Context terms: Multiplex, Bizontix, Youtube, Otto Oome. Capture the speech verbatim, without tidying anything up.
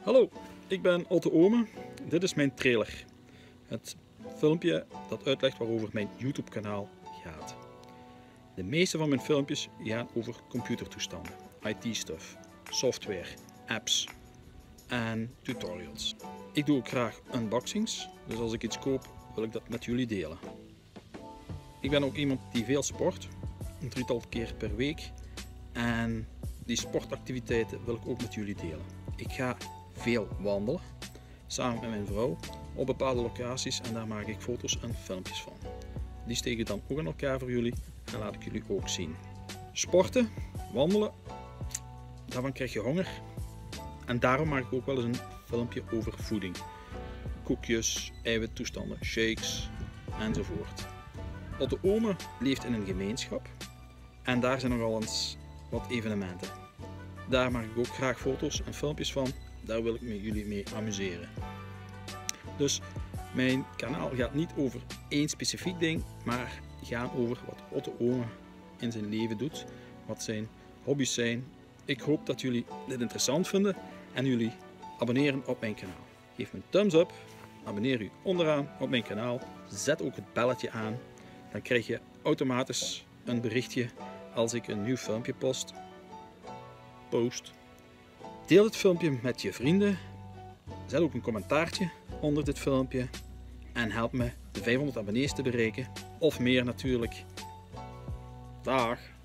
Hallo, ik ben Otto Oome. Dit is mijn trailer. Het filmpje dat uitlegt waarover mijn YouTube kanaal gaat. De meeste van mijn filmpjes gaan over computertoestanden, I T-stuff, software, apps en tutorials. Ik doe ook graag unboxings, dus als ik iets koop wil ik dat met jullie delen. Ik ben ook iemand die veel sport, een drietal keer per week, en die sportactiviteiten wil ik ook met jullie delen. Ik ga veel wandelen, samen met mijn vrouw, op bepaalde locaties en daar maak ik foto's en filmpjes van. Die steek ik dan ook in elkaar voor jullie en laat ik jullie ook zien. Sporten, wandelen, daarvan krijg je honger en daarom maak ik ook wel eens een filmpje over voeding. Koekjes, eiwittoestanden, shakes enzovoort. Otto Oome leeft in een gemeenschap en daar zijn nogal eens wat evenementen. Daar maak ik ook graag foto's en filmpjes van. Daar wil ik met jullie mee amuseren. Dus mijn kanaal gaat niet over één specifiek ding, maar gaat over wat Otto Oome in zijn leven doet, wat zijn hobby's zijn. Ik hoop dat jullie dit interessant vinden en jullie abonneren op mijn kanaal. Geef me een thumbs up, abonneer u onderaan op mijn kanaal, zet ook het belletje aan. Dan krijg je automatisch een berichtje als ik een nieuw filmpje post. post. Deel het filmpje met je vrienden, zet ook een commentaartje onder dit filmpje en help me de vijfhonderd abonnees te bereiken of meer natuurlijk. Dag!